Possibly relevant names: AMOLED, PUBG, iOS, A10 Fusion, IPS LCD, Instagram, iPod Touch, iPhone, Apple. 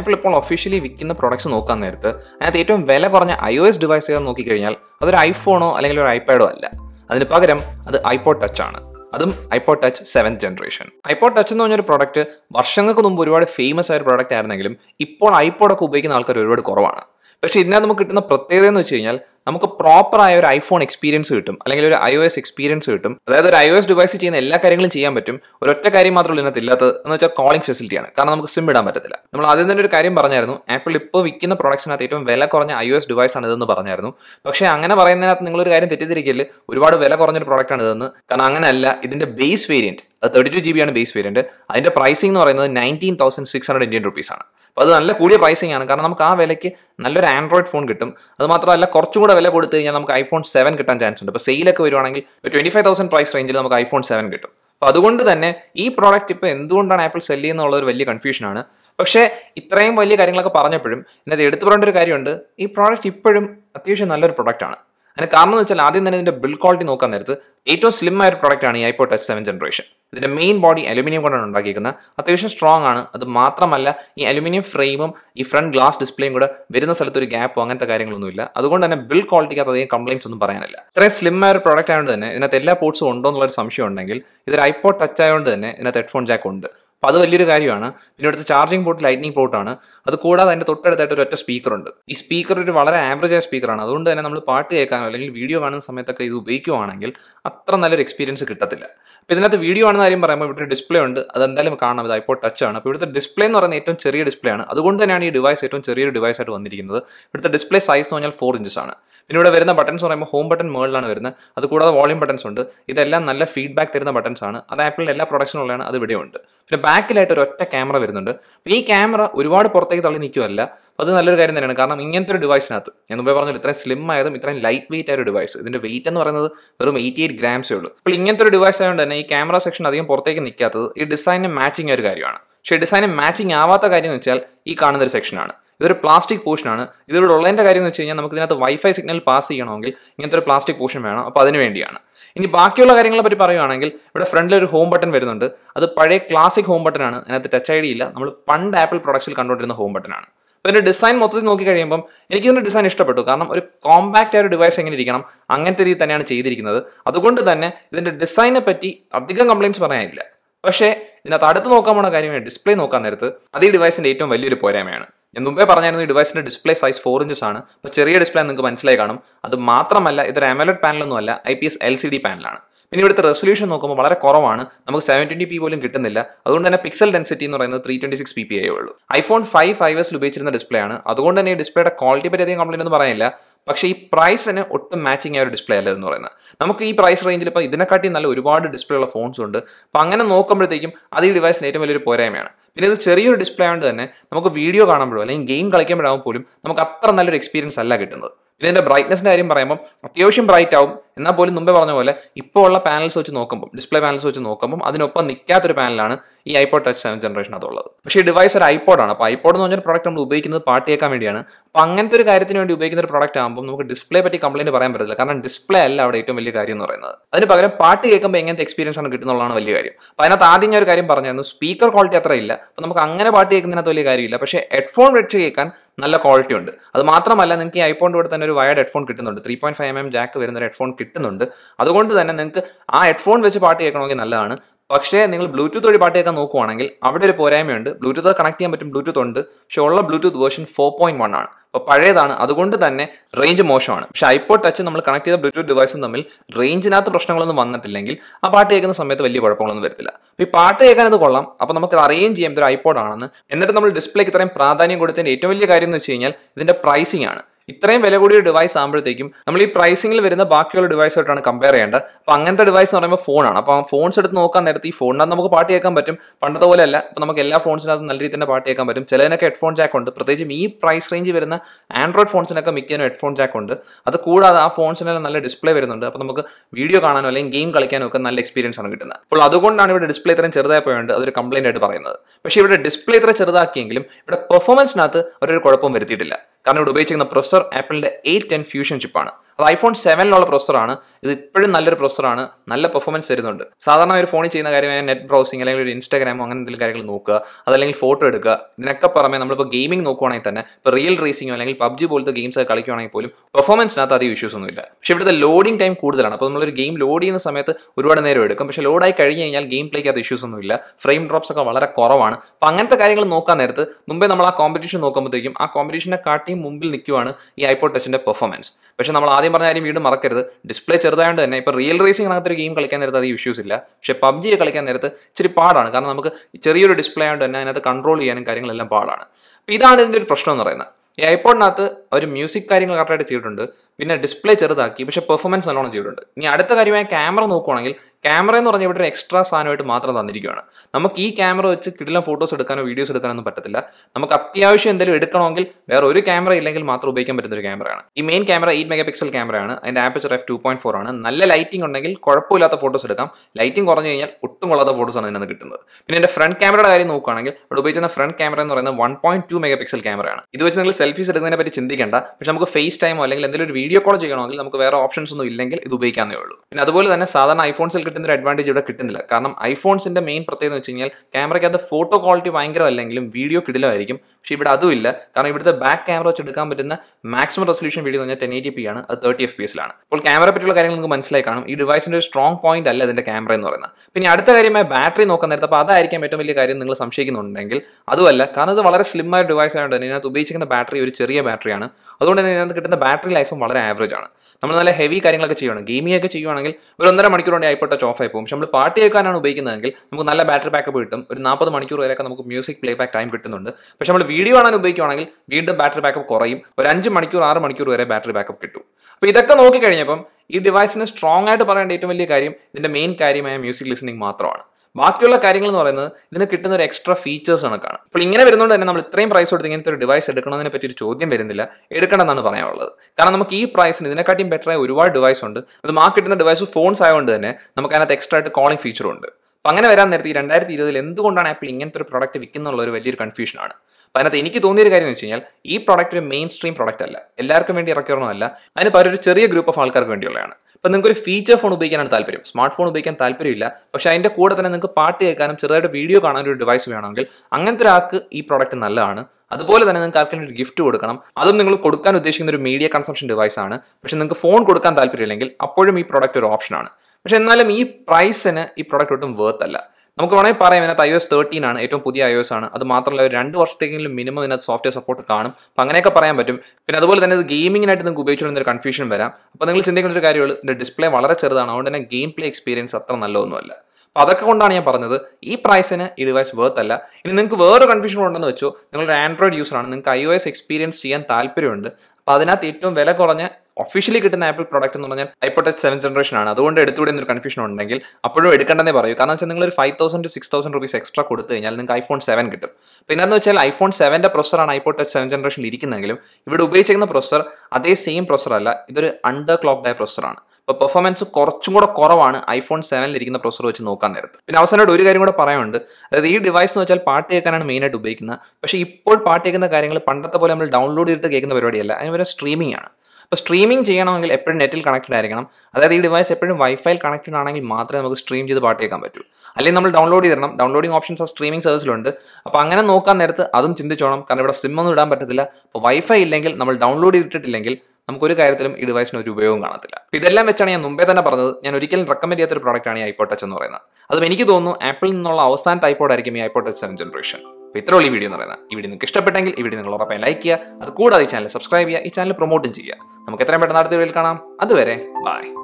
Apple ഇപ്പോൾ officially വിൽക്കുന്ന products നോക്കാൻ നേരത്ത് അതിനകത്ത് ഏറ്റവും വില പറഞ്ഞ iOS ഡിവൈസ് ഏതാ നോക്കിക്കഴിഞ്ഞാൽ അതൊരു ഐഫോണോ അല്ലെങ്കിൽ ഒരു ഐപാഡോ അല്ല, അതിന് പകരം അത് ഐപോഡ് ടച്ച് ആണ്. അതും iPod touch 7th generation. IPod touch എന്ന് പറഞ്ഞൊരു പ്രോഡക്റ്റ് വർഷങ്ങൾക്ക് മുമ്പ് ഒരുപാട് ഫേമസ് ആയൊരു പ്രോഡക്റ്റ് ആയിരുന്നെങ്കിലും ഇപ്പോൾ ഐപോഡൊക്കെ ഉപയോഗിക്കുന്ന ആൾക്കാർ ഒരുപാട് കുറവാണ്. പക്ഷേ ഇതിനകത്ത് നമുക്ക് കിട്ടുന്ന പ്രത്യേകത എന്ന് വെച്ച് കഴിഞ്ഞാൽ നമുക്ക് പ്രോപ്പറായ ഒരു ഐഫോൺ എക്സ്പീരിയൻസ് കിട്ടും, അല്ലെങ്കിൽ ഒരു iOS എക്സ്പീരിയൻസ് കിട്ടും. അതായത് ഒരു iOS ഡിവൈസ് ചെയ്യുന്ന എല്ലാ കാര്യങ്ങളും ചെയ്യാൻ പറ്റും. ഒരൊറ്റ കാര്യം മാത്രമേ ഇതിനകത്ത് ഇല്ലാത്തത് എന്ന് വെച്ചാൽ കോളിംഗ് ഫെസിലിറ്റിയാണ്. കാരണം നമുക്ക് സിം ഇടാൻ പറ്റത്തില്ല. നമ്മൾ അതിൽ തന്നെ ഒരു കാര്യം പറഞ്ഞായിരുന്നു, ആപ്പിൾ ഇപ്പോൾ വിൽക്കുന്ന പ്രോഡക്ട്സിനകത്ത് ഏറ്റവും വില കുറഞ്ഞ iOS ഡിവൈസ് ആണ് ഇതെന്ന് പറഞ്ഞായിരുന്നു. പക്ഷേ അങ്ങനെ പറയുന്നതിനകത്ത് നിങ്ങളൊരു കാര്യം തെറ്റിദ്ധരിക്കല്, ഒരുപാട് വില കുറഞ്ഞൊരു പ്രോഡക്റ്റ് ആണ് ഇതെന്ന്. കാരണം അങ്ങനെയല്ല. ഇതിന്റെ ബേസ് വേരിയന്റ് 32GB ആണ് ബേസ് വേരിയന്റ്. അതിന്റെ പ്രൈസിംഗ് എന്ന് പറയുന്നത് 19,600 Indian rupees ആണ്. അപ്പോൾ അത് നല്ല കൂടിയ പ്രൈസിംഗ് ആണ്. കാരണം നമുക്ക് ആ വിലയ്ക്ക് നല്ലൊരു ആൻഡ്രോയിഡ് ഫോൺ കിട്ടും. അത് മാത്രമല്ല കുറച്ചും കൂടെ വില കൊടുത്തു കഴിഞ്ഞാൽ നമുക്ക് iPhone 7 കിട്ടാൻ ചാൻസ് ഉണ്ട്. അപ്പോൾ സെയിലൊക്കെ വരുവാണെങ്കിൽ 25,000 പ്രൈസ് റേഞ്ചിൽ നമുക്ക് iPhone 7 കിട്ടും. അപ്പോൾ അതുകൊണ്ട് തന്നെ ഈ പ്രോഡക്റ്റ് ഇപ്പോൾ എന്തുകൊണ്ടാണ് ആപ്പിൾ സെല്ല് ചെയ്യുന്നുള്ള ഒരു വലിയ കൺഫ്യൂഷനാണ്. പക്ഷേ ഇത്രയും വലിയ കാര്യങ്ങളൊക്കെ പറഞ്ഞപ്പോഴും ഇന്നത് എടുത്തു പറയേണ്ട ഒരു കാര്യമുണ്ട്, ഈ പ്രോഡക്റ്റ് ഇപ്പോഴും അത്യാവശ്യം നല്ലൊരു പ്രോഡക്റ്റാണ്. അതിന് കാരണം എന്ന് വെച്ചാൽ ആദ്യം തന്നെ ഇതിൻ്റെ ബിൽഡ് ക്വാളിറ്റി നോക്കാൻ നേരത്ത് ഏറ്റവും സ്ലിം ആയൊരു പ്രോഡക്റ്റാണ് ഈ iPod Touch 7th generation. ഇതിൻ്റെ മെയിൻ ബോഡി അലുമിനിയം കൊണ്ടാണ് ഉണ്ടാക്കിയിരിക്കുന്നത്. അത്യാവശ്യം സ്ട്രോങ് ആണ്. അത് മാത്രമല്ല ഈ അലുമിനിയം ഫ്രെയിമും ഈ ഫ്രണ്ട് ഗ്ലാസ് ഡിസ്പ്ലേയും കൂടെ വരുന്ന സ്ഥലത്ത് ഒരു ഗ്യാപ്പോ അങ്ങനത്തെ കാര്യങ്ങളൊന്നുമില്ല. അതുകൊണ്ട് തന്നെ ബിൽഡ് ക്വാളിറ്റിക്ക് അധികം കംപ്ലയിൻസ് ഒന്നും പറയാനില്ല. ഇത്രയും സ്ലിം ആയ ഒരു പ്രോഡക്റ്റ് ആയതുകൊണ്ട് തന്നെ ഇതിനകത്ത് എല്ലാ പോർട്സും ഉണ്ടോ എന്നുള്ളൊരു സംശയം ഉണ്ടെങ്കിൽ ഇതൊരു iPod Touch ആയതുകൊണ്ട് തന്നെ ഇതിനകത്ത് ഹെഡ്ഫോൺ ജാക്ക് ഉണ്ട്. അപ്പോൾ അത് വലിയൊരു കാര്യമാണ്. പിന്നെ അടുത്ത ചാർജിങ് പോർട്ട് ലൈറ്റ്നിങ് പോർട്ടാണ്. അത് കൂടാതെ അതിൻ്റെ തൊട്ടടുത്തായിട്ട് ഒരൊറ്റ സ്പീക്കറുണ്ട്. ഈ സ്പീക്കർ ഒരു വളരെ ആവറേജ് ആയ സ്പീക്കറാണ്. അതുകൊണ്ട് തന്നെ നമ്മൾ പാട്ട് കേൾക്കാനോ അല്ലെങ്കിൽ വീഡിയോ കാണുന്ന സമയത്തൊക്കെ ഇത് ഉപയോഗിക്കുവാണെങ്കിൽ അത്ര നല്ലൊരു എക്സ്പീരിയൻസ് കിട്ടത്തില്ല. അപ്പോൾ ഇതിനകത്ത് വീഡിയോ ആണെന്ന് കാര്യം പറയുമ്പോൾ ഇവിടെ ഒരു ഡിസ്പ്ലേ ഉണ്ട്. അതെന്തായാലും കാണാം, ഇത് iPod Touch ആണ്. അപ്പോൾ ഇവിടുത്തെ ഡിസ്പ്ലേ എന്ന് പറയുന്നത് ഏറ്റവും ചെറിയ ഡിസ്പ്ലേ ആണ്. അതുകൊണ്ട് തന്നെയാണ് ഈ ഡിവൈസ് ഏറ്റവും ചെറിയൊരു ഡിവൈസ് ആയിട്ട് വന്നിരിക്കുന്നത്. ഇവിടുത്തെ ഡിസ്പ്ലേ സൈസ് എന്ന് പറഞ്ഞാൽ 4 inches ആണ്. പിന്നെ ഇവിടെ വരുന്ന ബട്ടൺസ് പറയുമ്പോൾ ഹോം ബട്ടൺ മുകളിലാണ് വരുന്നത്. അത് കൂടാതെ വോളിയം ബട്ടൺസ് ഉണ്ട്. ഇതെല്ലാം നല്ല ഫീഡ്ബാക്ക് തരുന്ന ബട്ടൺസ് ആണ്. അത് ആപ്പിളിൽ എല്ലാ പ്രൊഡക്ട്സിനുള്ളതാണ്. അത് ഇവിടെ ഉണ്ട്. പിന്നെ ബാക്കിലായിട്ട് ഒരൊറ്റ ക്യാമറ വരുന്നുണ്ട്. അപ്പോൾ ഈ ക്യാമറ ഒരുപാട് പുറത്തേക്ക് തള്ളി നിൽക്കുമല്ല. അപ്പോൾ അത് നല്ലൊരു കാര്യം തന്നെയാണ്. കാരണം ഇങ്ങനത്തെ ഒരു ഡിവൈസിനകത്ത് ഞാൻ മുമ്പേ പറഞ്ഞത് ഇത്രയും സ്ലിം ആയതും ഇത്രയും ലൈറ്റ് വെയിറ്റ് ആയൊരു ഡിവൈസ്, ഇതിൻ്റെ വെയിറ്റ് എന്ന് പറയുന്നത് വെറും 88 grams ഉള്ളൂ. അപ്പോൾ ഇങ്ങനത്തെ ഒരു ഡിവൈസ് ആയതുകൊണ്ട് തന്നെ ഈ ക്യാമറ സെക്ഷൻ അധികം പുറത്തേക്ക് നിൽക്കാത്തത് ഈ ഡിസൈനിന് മാച്ചിങ് ഒരു കാര്യമാണ്. പക്ഷേ ഡിസൈന് മാച്ചിങ് ആവാത്ത കാര്യം എന്ന് വെച്ചാൽ ഈ കാണുന്നൊരു സെക്ഷനാണ്. ഇതൊരു പ്ലാസ്റ്റിക് പോർഷനാണ്. ഇതിവിടെ ഉള്ളതിൻ്റെ കാര്യം എന്ന് വെച്ച് കഴിഞ്ഞാൽ നമുക്ക് ഇതിനകത്ത് വൈഫൈ സിഗ്നൽ പാസ് ചെയ്യണമെങ്കിൽ ഇങ്ങനത്തെ ഒരു പ്ലാസ്റ്റിക് പോർഷൻ വേണം. അപ്പോൾ അതിന് വേണ്ടിയാണ്. ഇനി ബാക്കിയുള്ള കാര്യങ്ങളെ പറ്റി പറയുകയാണെങ്കിൽ ഇവിടെ ഫ്രണ്ടിൽ ഒരു ഹോം ബട്ടൺ വരുന്നുണ്ട്. അത് പഴയ ക്ലാസിക് ഹോം ബട്ടനാണ്. അതിനകത്ത് ടച്ച് ഐഡി ഇല്ല. നമ്മൾ പണ്ട് ആപ്പിൾ പ്രൊഡക്ട്സിൽ കണ്ടുകൊണ്ടിരുന്ന ഹോം ബട്ടനാണ്. അപ്പോൾ ഇതിൻ്റെ ഡിസൈൻ മൊത്തത്തിൽ നോക്കി കഴിയുമ്പം എനിക്കിതിൻ്റെ ഡിസൈൻ ഇഷ്ടപ്പെട്ടു. കാരണം ഒരു കോമ്പാക്റ്റ് ആയ ഒരു ഡിവൈസ് എങ്ങനെ ഇരിക്കണം അങ്ങനത്തെ രീതി തന്നെയാണ് ചെയ്തിരിക്കുന്നത്. അതുകൊണ്ട് തന്നെ ഇതിൻ്റെ ഡിസൈനെ പറ്റി അധികം കംപ്ലയിൻറ്റ്സ് പറയാനില്ല. പക്ഷേ ഇതിനകത്ത് അടുത്ത് നോക്കാൻ പോണ കാര്യമാണ് ഡിസ്പ്ലേ. നോക്കാൻ നേരത്ത് അതേ ഡിവൈസിൻ്റെ ഏറ്റവും വലിയൊരു പോരായ്മയാണ്. ഞാൻ മുമ്പേ പറഞ്ഞായിരുന്നു ഈ ഡിവൈസിൻ്റെ ഡിസ്പ്ലേ സൈസ് 4 inches ആണ്. അപ്പോൾ ചെറിയ ഡിസ്പ്ലേ നിങ്ങൾക്ക് മനസ്സിലായി കാണും. അത് മാത്രമല്ല ഇതൊരു AMOLED പാനലൊന്നുമല്ല, IPS LCD പാനലാണ്. പിന്നെ ഇവിടുത്തെ റെസൊല്യൂഷൻ നോക്കുമ്പോൾ വളരെ കുറവാണ്. നമുക്ക് 720p പോലും കിട്ടുന്നില്ല. അതുകൊണ്ട് തന്നെ പിക്സൽ ഡെൻസിറ്റി എന്ന് പറയുന്നത് 326ppi ഉള്ളൂ. iPhone 5 iOSൽ ഉപയോഗിച്ചിരുന്ന ഡിസ്പ്ലേ ആണ്. അതുകൊണ്ട് തന്നെ ഈ ഡിസ്പ്ലേയുടെ ക്വാളിറ്റി പറ്റി അധികം കംപ്ലയിൻ്റ് ഒന്നും പറയാനില്ല. പക്ഷേ ഈ പ്രൈസിന് ഒട്ടും മാച്ചിങ് ആയ ഒരു ഡിസ്പ്ലേ അല്ല എന്ന് പറയുന്നത്. നമുക്ക് ഈ പ്രൈസ് റേഞ്ചിൽ ഇപ്പോൾ ഇതിനെക്കാട്ടി നല്ല ഒരുപാട് ഡിസ്പ്ലേ ഉള്ള ഫോൺസ് ഉണ്ട്. അപ്പോൾ അങ്ങനെ നോക്കുമ്പോഴത്തേക്കും അത് ഈ ഡിവൈസിന് ഏറ്റവും വലിയൊരു പോരായ്മയാണ്. പിന്നെ ഇത് ചെറിയൊരു ഡിസ്പ്ലേ ആയതുകൊണ്ട് തന്നെ നമുക്ക് വീഡിയോ കാണുമ്പോഴോ അല്ലെങ്കിൽ ഗെയിം കളിക്കുമ്പോഴാകുമ്പോൾ പോലും നമുക്ക് അത്ര നല്ലൊരു എക്സ്പീരിയൻസ് അല്ല കിട്ടുന്നത്. പിന്നെ ഇതിൻ്റെ ബ്രൈറ്റ്നസിൻ്റെ കാര്യം പറയുമ്പോൾ അത്യാവശ്യം ബ്രൈറ്റ് ആവും. എന്നാൽ പോലും മുമ്പേ പറഞ്ഞ പോലെ ഇപ്പോൾ ഉള്ള പാനൽസ് വെച്ച് നോക്കുമ്പോൾ, ഡിസ്പ്ലേ പാനൽസ് വെച്ച് നോക്കുമ്പോൾ അതിനൊപ്പം നിൽക്കാത്തൊരു പാനലാണ് ഈ iPod Touch 7th generation അതുള്ളത്. പക്ഷേ ഈ ഡിവൈസ് ഒരു ഐപോഡാണ്. അപ്പോൾ iPod എന്ന് പറഞ്ഞൊരു പ്രോഡക്റ്റ് നമ്മൾ ഉപയോഗിക്കുന്നത് പാട്ട് കേൾക്കാൻ വേണ്ടിയാണ്. അപ്പോൾ അങ്ങനത്തെ ഒരു കാര്യത്തിന് വേണ്ടി ഉപയോഗിക്കുന്ന ഒരു പ്രോഡക്റ്റ് ആകുമ്പോൾ നമുക്ക് ഡിസ്പ്ലേ പറ്റി കംപ്ലയിൻറ്റ് പറയാൻ പറ്റില്ല. കാരണം ഡിസ്പ്ലേ അല്ല അവിടെ ഏറ്റവും വലിയ കാര്യം എന്ന് പറയുന്നത്. അതിന് പകരം പാട്ട് കേൾക്കുമ്പോൾ എങ്ങനത്തെ എക്സ്പീരിയൻസ് ആണ് കിട്ടുന്നുള്ളതാണ് വലിയ കാര്യം. അപ്പോൾ അതിനകത്ത് ആദ്യം ഞാൻ ഒരു കാര്യം പറഞ്ഞായിരുന്നു, സ്പീക്കർ ക്വാളിറ്റി അത്ര ഇല്ല. അപ്പോൾ നമുക്ക് അങ്ങനെ പാട്ട് കേൾക്കുന്നതിനകത്ത് വലിയ കാര്യമില്ല. പക്ഷേ ഹെഡ്ഫോൺ വെച്ച് കേൾക്കാൻ നല്ല ക്വാളിറ്റി ഉണ്ട്. അത് മാത്രമല്ല നിങ്ങൾക്ക് ഈ iPod കൂടെ തന്നെ ഒരു വയർഡ് ഹെഡ്ഫോൺ കിട്ടുന്നുണ്ട്. 3.5mm ജാക്ക് വരുന്ന ഒരു ഹെഡ്ഫോൺ കിട്ടുന്നുണ്ട്. അതുകൊണ്ട് തന്നെ നിങ്ങൾക്ക് ആ ഹെഡ്ഫോൺ വെച്ച് പാട്ട് കേൾക്കണമെങ്കിൽ നല്ലതാണ്. പക്ഷേ നിങ്ങൾ ബ്ലൂടൂത്ത് വഴി പാട്ട് കേൾക്കാൻ നോക്കുവാണെങ്കിൽ അവിടെ ഒരു പോരായ്മയുണ്ട്. ബ്ലൂടൂത്ത് കണക്ട് ചെയ്യാൻ പറ്റും, ബ്ലൂടൂത്ത് ഉണ്ട്. പക്ഷേ ഉള്ള ബ്ലൂടൂത്ത് വേർഷൻ 4.1 ആണ്. അപ്പോൾ പഴയതാണ്. അതുകൊണ്ട് തന്നെ റേഞ്ച് മോശമാണ്. പക്ഷേ iPod Touch നമ്മൾ കണക്ട് ചെയ്ത ബ്ലൂടൂത്ത് ഡിവൈസും തമ്മിൽ റേഞ്ചിനകത്ത് പ്രശ്നങ്ങളൊന്നും വന്നിട്ടില്ലെങ്കിൽ ആ പാട്ട് കേൾക്കുന്ന സമയത്ത് വലിയ കുഴപ്പങ്ങളൊന്നും വരത്തില്ല. അപ്പോൾ ഈ പാട്ട് കേൾക്കാനത് കൊള്ളാം. അപ്പോൾ നമുക്ക് അറിയുകയും ചെയ്യാം ഇതൊരു iPod ആണെന്ന്. എന്നിട്ട് നമ്മൾ ഡിസ്പ്ലേക്ക് ഇത്രയും പ്രാധാന്യം കൊടുത്തതിൻ്റെ ഏറ്റവും വലിയ കാര്യം എന്ന് വെച്ച് കഴിഞ്ഞാൽ ഇതിൻ്റെ പ്രൈസിംഗ് ആണ്. ഇത്രയും വില കൂടിയ ഡിവൈസ് ആകുമ്പോഴത്തേക്കും നമ്മൾ ഈ പ്രൈസിംഗിൽ വരുന്ന ബാക്കിയുള്ള ഡിവൈസായിട്ടാണ് കമ്പയർ ചെയ്യേണ്ടത്. അപ്പോൾ അങ്ങനത്തെ ഡിവൈസ് എന്ന് പറയുമ്പോൾ ഫോണാണ്. അപ്പോൾ ആ ഫോൺസ് എടുത്ത് നോക്കാൻ നേരത്തെ ഈ ഫോണിനകത്ത് നമുക്ക് പാട്ട് കേൾക്കാൻ പറ്റും. പണ്ടത്തെ പോലെ അല്ല. അപ്പോൾ നമുക്ക് എല്ലാ ഫോൺസിനകത്തും നല്ല രീതിയിൽ തന്നെ പാട്ട് കേൾക്കാൻ പറ്റും. ചിലതിനൊക്കെ ഹെഡ്ഫോൺ ജാക്ക് ഉണ്ട്. പ്രത്യേകിച്ചും ഈ പ്രൈസ് റേഞ്ച് വരുന്ന ആൻഡ്രോയിഡ് ഫോൺസിനൊക്കെ മിക്കതിനും ഹെഡ്ഫോൺ ജാക്ക് ഉണ്ട്. അത് കൂടാതെ ആ ഫോൺസിനെല്ലാം നല്ല ഡിസ്പ്ലേ വരുന്നുണ്ട്. അപ്പോൾ നമുക്ക് വീഡിയോ കാണാനോ അല്ലെങ്കിൽ ഗെയിം കളിക്കാനോ ഒക്കെ നല്ല എക്സ്പീരിയൻസ് ആണ് കിട്ടുന്നത്. അപ്പോൾ അതുകൊണ്ടാണ് ഇവിടെ ഡിസ്പ്ലേ ഇത്രയും ചെറുതായി പോയത് അതൊരു കംപ്ലയിൻ്റ് ആയിട്ട് പറയുന്നത്. പക്ഷേ ഇവിടെ ഡിസ്പ്ലേ ഇത്ര ചെറുതാക്കിയെങ്കിലും ഇവിടെ പെർഫോമൻസിനകത്ത് അവരൊരു കുഴപ്പം വരുത്തിയിട്ടില്ല. കാരണം ഇവിടെ ഉപയോഗിച്ചിരിക്കുന്ന പ്രൊസസർ ആപ്പിളിന്റെ A10 ഫ്യൂഷൻ ചിപ്പാണ്. അത് iPhone 7-ലുള്ള പ്രൊസസറാണ്. ഇത് ഇപ്പോഴും നല്ലൊരു പ്രൊസസറാണ്, നല്ല പെർഫോമൻസ് തരുന്നുണ്ട്. സാധാരണ ഒരു ഫോണിൽ ചെയ്യുന്ന കാര്യമായ നെറ്റ് ബ്രൗസിംഗ് അല്ലെങ്കിൽ ഒരു ഇൻസ്റ്റാഗ്രാമോ അങ്ങനെ എന്തെങ്കിലും കാര്യങ്ങൾ നോക്കുക, അതല്ലെങ്കിൽ ഫോട്ടോ എടുക്കുക. ഇതിനൊക്കെ പുറമെ നമ്മളിപ്പോൾ ഗെയിമിംഗ് നോക്കുകയാണെങ്കിൽ തന്നെ ഇപ്പോൾ റിയൽ റേസിംഗോ അല്ലെങ്കിൽ PUBG പോലത്തെ ഗെയിംസ് കളിക്കുകയാണെങ്കിൽ പോലും പെർഫോമൻസിനകത്ത് അധികം ഇഷ്യൂസ് ഒന്നുമില്ല. പക്ഷേ ഇവിടുത്തെ ലോഡിംഗ് ടൈം കൂടുതലാണ്. അപ്പോൾ നമ്മളൊരു ഗെയിം ലോഡ് ചെയ്യുന്ന സമയത്ത് ഒരുപാട് നേരം എടുക്കും. പക്ഷേ ലോഡായി കഴിഞ്ഞ് കഴിഞ്ഞാൽ ഗെയിം പ്ലേക്ക് അത് ഇഷ്യൂസ് ഒന്നുമില്ല. ഫ്രെയിം ഡ്രോപ്സ് ഒക്കെ വളരെ കുറവാണ്. അപ്പോൾ അങ്ങനത്തെ കാര്യങ്ങൾ നോക്കാൻ നേരത്ത് മുമ്പേ നമ്മൾ ആ കോമ്പറ്റീഷൻ നോക്കുമ്പോഴത്തേക്കും ആ കോമ്പറ്റീഷനെ കാട്ടിയും മുമ്പിൽ നിൽക്കുവാണ് ഈ iPod Touchന്റെ പെർഫോമൻസ്. പക്ഷേ നമ്മൾ ആദ്യം പറഞ്ഞ കാര്യം വീണ്ടും മറക്കരുത്, ഡിസ്പ്ലേ ചെറുതായതുകൊണ്ട് തന്നെ ഇപ്പോൾ റിയൽ റേസിംഗിനകത്തൊരു ഗെയിം കളിക്കാൻ നേരത്ത് അത് ഇഷ്യൂസ് ഇല്ല. പക്ഷേ PUBG കളിക്കാൻ നേരത്ത് ഇച്ചിരി പാടാണ്, കാരണം നമുക്ക് ചെറിയൊരു ഡിസ്പ്ലേ ആയതുകൊണ്ട് തന്നെ അതിനകത്ത് കൺട്രോൾ ചെയ്യാനും കാര്യങ്ങളെല്ലാം പാടാണ്. അപ്പോൾ ഇതാണ് ഇതിൻ്റെ ഒരു പ്രശ്നം എന്ന് പറയുന്നത്. ഈ iPodനകത്ത് ഒരു മ്യൂസിക് കാര്യങ്ങൾ കറക്റ്റായിട്ട് ചെയ്തിട്ടുണ്ട്, പിന്നെ ഡിസ്പ്ലേ ചെറുതാക്കി, പക്ഷേ പെർഫോമൻസ് നല്ലോണം ചെയ്തിട്ടുണ്ട്. ഇനി അടുത്ത കാര്യമായ ക്യാമറ നോക്കുകയാണെങ്കിൽ ക്യാമറ എന്ന് പറഞ്ഞാൽ ഇവിടെ ഒരു എക്സ്ട്രാ സാധനമായിട്ട് മാത്രം തന്നിരിക്കുകയാണ്. നമുക്ക് ഈ ക്യാമറ വെച്ച് കിടിലം ഫോട്ടോസ് എടുക്കാനോ വീഡിയോസ് എടുക്കാനോ ഒന്നും പറ്റത്തില്ല. നമുക്ക് അത്യാവശ്യം എന്തെങ്കിലും എടുക്കണമെങ്കിൽ വേറെ ഒരു ക്യാമറ ഇല്ലെങ്കിൽ മാത്രം ഉപയോഗിക്കാൻ പറ്റുന്ന ഒരു ക്യാമറയാണ്. ഈ മെയിൻ ക്യാമറ 8 മെഗാ പിക്സൽ ക്യാമറയാണ്. അതിൻ്റെ ആപ്പച്ചർ f/2.4 ആണ്. നല്ല ലൈറ്റിംഗ് ഉണ്ടെങ്കിൽ കുഴപ്പമില്ലാത്ത ഫോട്ടോസ് എടുക്കാം. ലൈറ്റിംഗ് കുറഞ്ഞു കഴിഞ്ഞാൽ ഒട്ടും കൊള്ളാത്ത ഫോട്ടോസാണ് ഇതിനകത്ത് കിട്ടുന്നത്. പിന്നെ എൻ്റെ ഫ്രണ്ട് ക്യാമറയുടെ കാര്യം നോക്കുകയാണെങ്കിൽ ഇവിടെ ഉപയോഗിക്കുന്ന ഫ്രണ്ട് ക്യാമറ എന്ന് പറയുന്നത് 1.2 മെഗാ പിക്സൽ ക്യാമറയാണ്. ഇത് വെച്ച് നിങ്ങൾ സെൽഫീസ് എടുക്കുന്നതിനെ പറ്റി ചിന്തിക്കേണ്ട. പക്ഷേ നമുക്ക് ഫേസ് ടൈമോ അല്ലെങ്കിൽ എന്തെങ്കിലും ഒരു വീഡിയോ കോൾ ചെയ്യണമെങ്കിൽ നമുക്ക് വേറെ ഓപ്ഷൻസ് ഒന്നും ഇല്ലെങ്കിൽ ഇത് ഉപയോഗിക്കാവുന്നേ ഉള്ളൂ. പിന്നെ അതുപോലെ തന്നെ സാധാരണ iPhones കിട്ടുന്ന ഒരു അഡ്വാൻറ്റേജ് ഇവിടെ കിട്ടുന്നില്ല. കാരണം iPhones-ന്റെ മെയിൻ പ്രത്യേകത എന്ന് വെച്ച് കഴിഞ്ഞാൽ ക്യാമറയ്ക്കകത്ത് ഫോട്ടോ ക്വാളിറ്റി ഭയങ്കര അല്ലെങ്കിലും വീഡിയോ കിടിലമായിരിക്കും. പക്ഷേ ഇവിടെ അതുമില്ല. കാരണം ഇവിടുത്തെ ബാക്ക് ക്യാമറ വെച്ച് എടുക്കാൻ പറ്റുന്ന മാക്സിമം റെസൊല്യൂഷൻ വീഡിയോ എന്ന് പറഞ്ഞാൽ 1080p ആണ്. അത് 30 fps-ലാണ്. അപ്പോൾ ക്യാമറയെ പറ്റിയുള്ള കാര്യങ്ങൾ നിങ്ങൾക്ക് മനസ്സിലായി കാണും. ഈ ഡിവൈസിന്റെ ഒരു സ്ട്രോങ് പോയിന്റ് അല്ല ഇതിന്റെ ക്യാമറ എന്ന് പറയുന്നത്. പിന്നെ അടുത്ത കാര്യമായ ബാറ്ററി നോക്കാൻ നേരത്തെ അപ്പോൾ അതായിരിക്കും ഏറ്റവും വലിയ കാര്യം നിങ്ങൾ സംശയിക്കുന്നുണ്ടെങ്കിൽ അതുമല്ല. കാരണം ഇത് വളരെ സ്ലിം ആയ ഡിവൈസ് ആയതുകൊണ്ട് തന്നെ ഇതിനകത്ത് ഉപയോഗിച്ചിരിക്കുന്ന ബാറ്ററി ഒരു ചെറിയ ബാറ്ററിയാണ്. അതുകൊണ്ട് തന്നെ ഇതിനകത്ത് കിട്ടുന്ന ബാറ്ററി ലൈഫും വളരെ ആവറേജ് ആണ്. നമ്മൾ നല്ല ഹെവി കാര്യങ്ങളൊക്കെ ചെയ്യണം, ഗെയിമിംഗ് ഒക്കെ ചെയ്യുകയാണെങ്കിൽ ഒരു 1.5 മണിക്കൂർ കൊണ്ട് iPod Touch ഓഫ് ആയി പോകും. പക്ഷേ നമ്മൾ പാർട്ടി കേൾക്കാനാണ് ഉപയോഗിക്കുന്നതെങ്കിൽ നമുക്ക് നല്ല ബാറ്ററി ബാക്കപ്പ് കിട്ടും. ഒരു 40 മണിക്കൂർ വരെയൊക്കെ നമുക്ക് മ്യൂസിക് പ്ലേബാക്ക് ടൈം കിട്ടുന്നുണ്ട്. പക്ഷേ നമ്മൾ വീഡിയോ കാണാൻ ഉപയോഗിക്കുകയാണെങ്കിൽ വീണ്ടും ബാറ്ററി ബാക്കപ്പ് കുറയും. ഒരു 5 മണിക്കൂർ 6 മണിക്കൂർ വരെ ബാറ്ററി ബാക്കപ്പ് കിട്ടും. അപ്പോൾ ഇതൊക്കെ നോക്കിക്കഴിഞ്ഞപ്പം ഈ ഡിവൈസിന് സ്ട്രോങ് ആയിട്ട് പറയേണ്ട ഏറ്റവും വലിയ കാര്യം ഇതിൻ്റെ മെയിൻ കാര്യമായ മ്യൂസിക് ലിസണിംഗ് മാത്രമാണ്. ബാക്കിയുള്ള കാര്യങ്ങൾ എന്ന് പറയുന്നത് ഇതിന് കിട്ടുന്ന ഒരു എക്സ്ട്രാ ഫീച്ചേഴ്സ് കണക്കാണ്. അപ്പോൾ ഇങ്ങനെ വരുന്നതുകൊണ്ട് തന്നെ നമ്മൾ ഇത്രയും പ്രൈസ് കൊടുത്ത് ഇങ്ങനത്തെ ഒരു ഡിവൈസ് എടുക്കണമെന്നതിനെ പറ്റി ഒരു ചോദ്യം വരുന്നില്ല, എടുക്കണമെന്നാണ് പറയാനുള്ളത്. കാരണം നമുക്ക് ഈ പ്രൈസിന് ഇതിനെക്കാട്ടിയും ബെറ്ററായ ഒരുപാട് ഡിവൈസ് ഉണ്ട്. അത് മാർക്ക് കിട്ടുന്ന ഡിവൈസ് ഫോൺസ് ആയതുകൊണ്ട് തന്നെ നമുക്ക് അതിനകത്ത് എക്സ്ട്രാ ആയിട്ട് കോളിംഗ് ഫീച്ചറും ഉണ്ട്. അപ്പോൾ അങ്ങനെ വരാൻ നേരത്തെ 2020 എന്തുകൊണ്ടാണ് ആപ്പിൾ ഇങ്ങനത്തെ ഒരു പ്രോഡക്റ്റ് വിൽക്കുന്നുള്ള ഒരു വലിയൊരു കൺഫ്യൂഷനാണ്. അപ്പോൾ അതിനകത്ത് എനിക്ക് തോന്നിയൊരു കാര്യം എന്ന് വെച്ച് കഴിഞ്ഞാൽ ഈ പ്രോഡക്റ്റ് ഒരു മെയിൻ സ്ട്രീം പ്രോഡക്റ്റ് അല്ല, എല്ലാവർക്കും വേണ്ടി ഇറക്കിയൊന്നുമല്ല, അതിന് പകരം ഒരു ചെറിയ ഗ്രൂപ്പ് ഓഫ് ആൾക്കാർക്ക് വേണ്ടിയുള്ളതാണ്. ഇപ്പോൾ നിങ്ങൾക്ക് ഒരു ഫീച്ചർ ഫോൺ ഉപയോഗിക്കാനാണ് താല്പര്യം, സ്മാർട്ട് ഫോൺ ഉപയോഗിക്കാൻ താല്പര്യമില്ല, പക്ഷേ അതിൻ്റെ കൂടെ തന്നെ നിങ്ങൾക്ക് പാട്ട് കേൾക്കാനും ചെറുതായിട്ട് വീഡിയോ കാണാനും ഒരു ഡിവൈസ് വേണമെങ്കിൽ അങ്ങനത്തെ ഒരാൾക്ക് ഈ പ്രോഡക്റ്റ് നല്ലതാണ്. അതുപോലെ തന്നെ നിങ്ങൾക്ക് ആർക്കും ഒരു ഗിഫ്റ്റ് കൊടുക്കണം, അതും നിങ്ങൾ കൊടുക്കാൻ ഉദ്ദേശിക്കുന്ന ഒരു മീഡിയ കൺസംഷൻ ഡിവൈസാണ്. പക്ഷേ നിങ്ങൾക്ക് ഫോൺ കൊടുക്കാൻ താല്പര്യമില്ലെങ്കിൽ അപ്പോഴും ഈ പ്രോഡക്റ്റ് ഒരു ഓപ്ഷനാണ്. പക്ഷേ എന്നാലും ഈ പ്രൈസിന് ഈ പ്രോഡക്റ്റ് ഒട്ടും വർത്ത് അല്ല. നമുക്ക് വേണമെങ്കിൽ പറയാം, ഇതിനകത്ത് iOS 13 ആണ്, ഏറ്റവും പുതിയ iOS ആണ്. അത് മാത്രമല്ല ഒരു 2 വർഷത്തേക്കെങ്കിലും മിനിമം ഇതിനകത്ത് സോഫ്റ്റ്വെയർ സപ്പോർട്ട് കാണും. അപ്പോൾ അങ്ങനെയൊക്കെ പറയാൻ പറ്റും. പിന്നെ അതുപോലെ തന്നെ ഇത് ഗെയിമിങ്ങിനായിട്ട് നിങ്ങൾക്ക് ഉപയോഗിച്ചുകൊണ്ടിരുന്ന ഒരു കൺഫ്യൂഷൻ വരാം. അപ്പോൾ നിങ്ങൾ ചിന്തിക്കുന്ന ഒരു കാര്യമുള്ളൂ, ഇതിൻ്റെ ഡിസ്പ്ലേ വളരെ ചെറുതാണ്, അതുകൊണ്ട് തന്നെ ഗെയിം പ്ലേ എക്സ്പീരിയൻസ് അത്ര നല്ലതൊന്നുമല്ല. അപ്പോൾ അതൊക്കെ കൊണ്ടാണ് ഞാൻ പറഞ്ഞത് ഈ പ്രൈസിന് ഈ ഡിവൈസ് വർത്ത് അല്ല. ഇനി നിങ്ങൾക്ക് വേറൊരു കൺഫ്യൂഷൻ ഉണ്ടെന്ന് വെച്ചോ, നിങ്ങളൊരു ആൻഡ്രോയിഡ് യൂസറാണ്, നിങ്ങൾക്ക് iOS എക്സ്പീരിയൻസ് ചെയ്യാൻ താല്പര്യമുണ്ട്. അപ്പോൾ അതിനകത്ത് ഏറ്റവും വില കുറഞ്ഞ ഒഫീഷ്യലി കിട്ടുന്ന ആപ്പിൾ പ്രോഡക്റ്റ് എന്ന് പറഞ്ഞാൽ iPod Touch 7th ജനറേഷൻ ആണ്. അതുകൊണ്ട് എടുത്തുകൂടി എന്നൊരു കൺഫ്യൂഷൻ ഉണ്ടെങ്കിൽ അപ്പോഴും എടുക്കേണ്ടതെന്ന് പറയൂ. കാരണം വെച്ചാൽ നിങ്ങൾ ഒരു 5000 to 6000 rupees എക്സ്ട്രാ കൊടുത്തു കഴിഞ്ഞാൽ നിങ്ങൾക്ക് iPhone 7 കിട്ടും. അപ്പോൾ എന്നാന്ന് വെച്ചാൽ iPhone 7-ന്റെ പ്രൊസറാണ് iPod Touch 7th ജനറേഷനിൽ ഇരിക്കുന്നതെങ്കിലും ഇവിടെ ഉപയോഗിച്ചിരിക്കുന്ന പ്രൊസർ അതേ സെയിം പ്രൊസറല്ല, ഇതൊരു അണ്ടർ ക്ലോക്ക്ഡായ പ്രൊസറാണ്. അപ്പോൾ പെർഫോമൻസ് കുറച്ചും കൂടെ കുറവാണ് iPhone 7-ൽ ഇരിക്കുന്ന പ്രൊസർ വെച്ച് നോക്കാൻ നേരത്ത്. പിന്നെ അവസാനമായിട്ട് ഒരു കാര്യം കൂടെ പറയാനുണ്ട്. അതായത് ഈ ഡിവൈസ് എന്ന് വെച്ചാൽ പാട്ട് കേൾക്കാനാണ് മെയിനായിട്ട് ഉപയോഗിക്കുന്നത്. പക്ഷേ ഇപ്പോൾ പാട്ട് കേൾക്കുന്ന കാര്യങ്ങൾ പണ്ടത്തെ പോലെ നമ്മൾ ഡൗൺലോഡ് ചെയ്തിട്ട് കേൾക്കുന്ന പരിപാടിയല്ല, അതിന് വരെ സ്ട്രീമിംഗ് ആണ്. അപ്പോൾ സ്ട്രീമിംഗ് ചെയ്യണമെങ്കിൽ എപ്പോഴും നെറ്റിൽ കണക്റ്റഡ് ആയിരിക്കണം. അതായത് ഈ ഡിവൈസ് എപ്പോഴും വൈഫൈയിൽ കണക്റ്റഡ് ആണെങ്കിൽ മാത്രമേ നമുക്ക് സ്ട്രീം ചെയ്ത് പാട്ട് കേൾക്കാൻ പറ്റൂ. അല്ലെങ്കിൽ നമ്മൾ ഡൗൺലോഡ് ചെയ്തിടണം. ഡൗൺലോഡിംഗ് ഓപ്ഷൻസ് ആ സ്ട്രീമിംഗ് സർവീസിലുണ്ട്. അപ്പോൾ അങ്ങനെ നോക്കാൻ നേരത്ത് അതും ചിന്തിച്ചോണം. കാരണം ഇവിടെ സിം ഒന്നും ഇടാൻ പറ്റത്തില്ല. അപ്പോൾ വൈഫൈ ഇല്ലെങ്കിൽ, നമ്മൾ ഡൗൺലോഡ് ചെയ്തിട്ടില്ലെങ്കിൽ നമുക്കൊരു കാര്യത്തിലും ഈ ഡിവൈസിന് ഒരു ഉപയോഗം കാണത്തില്ല. അപ്പോൾ ഇതെല്ലാം വെച്ചാണ് ഞാൻ മുമ്പേ തന്നെ പറഞ്ഞത്, ഞാൻ ഒരിക്കലും റെക്കമെൻഡ് ചെയ്യാത്തൊരു പ്രോഡക്റ്റാണ് ഈ iPod Touch എന്ന് പറയുന്നത്. അതും എനിക്ക് തോന്നുന്നു ആപ്പിളിൽ നിന്നുള്ള അവസാനത്തെ iPod ആയിരിക്കും ഈ iPod Touch 7th ജനറേഷൻ. അപ്പോൾ ഇത്രയുള്ള ഈ വീഡിയോ എന്ന് പറയുന്നത്. ഈ വീഡിയോ നിങ്ങൾക്ക് ഇഷ്ടപ്പെട്ടെങ്കിൽ ഈ വീഡിയോ നിങ്ങൾ ഉറപ്പായി ലൈക്ക് ചെയ്യുക. അത് കൂടാതെ ഈ ചാനൽ സബ്സ്ക്രൈബ് ചെയ്യുക, ഈ ചാനൽ പ്രൊമോട്ടും ചെയ്യുക. നമുക്ക് എത്രയും പെട്ടെന്ന് അടുത്ത വീഡിയോയിൽ കാണാം. അതുവരെ ബൈ.